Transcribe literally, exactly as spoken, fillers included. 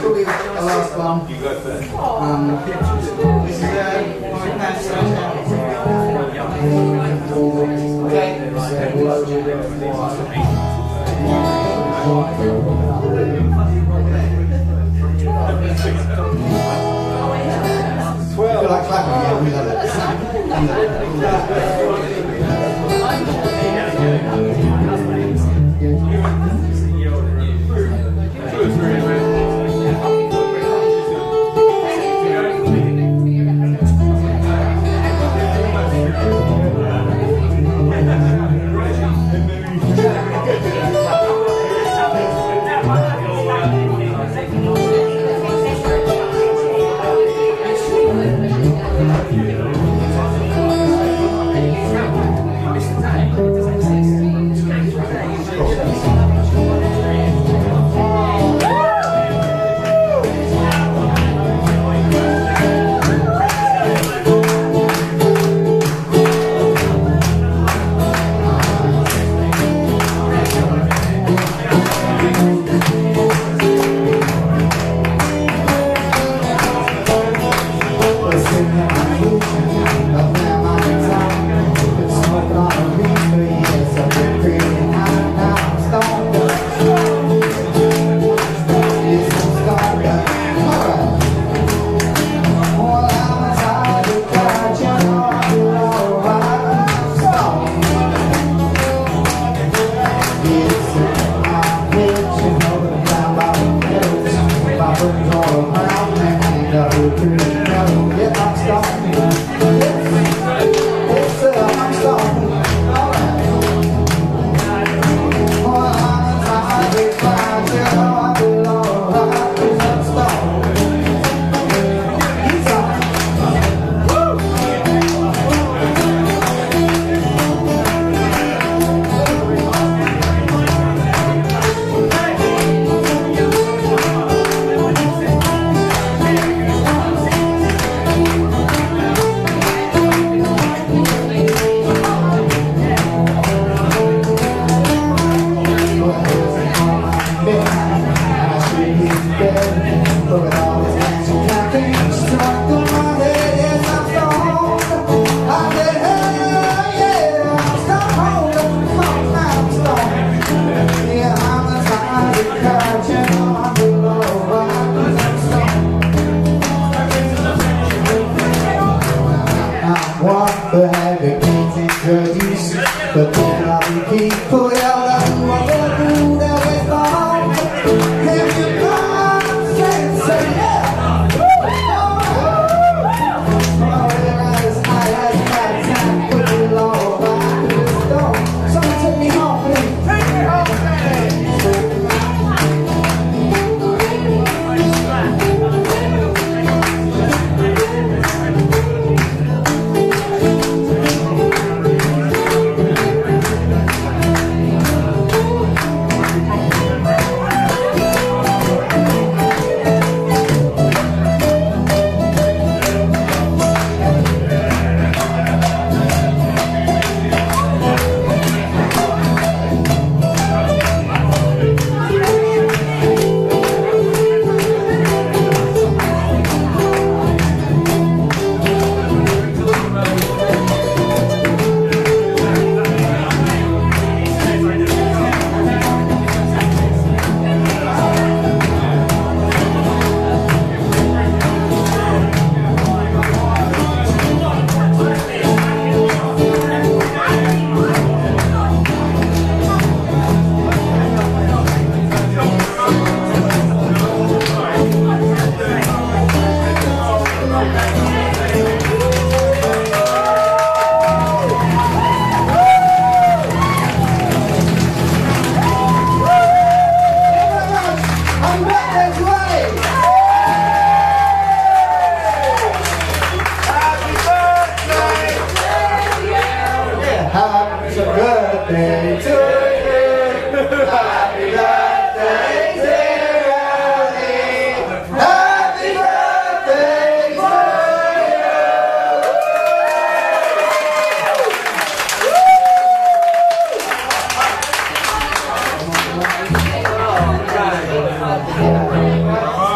last bomb. You got that. Um, this is a twelve. Like clapping. Yeah, we love it.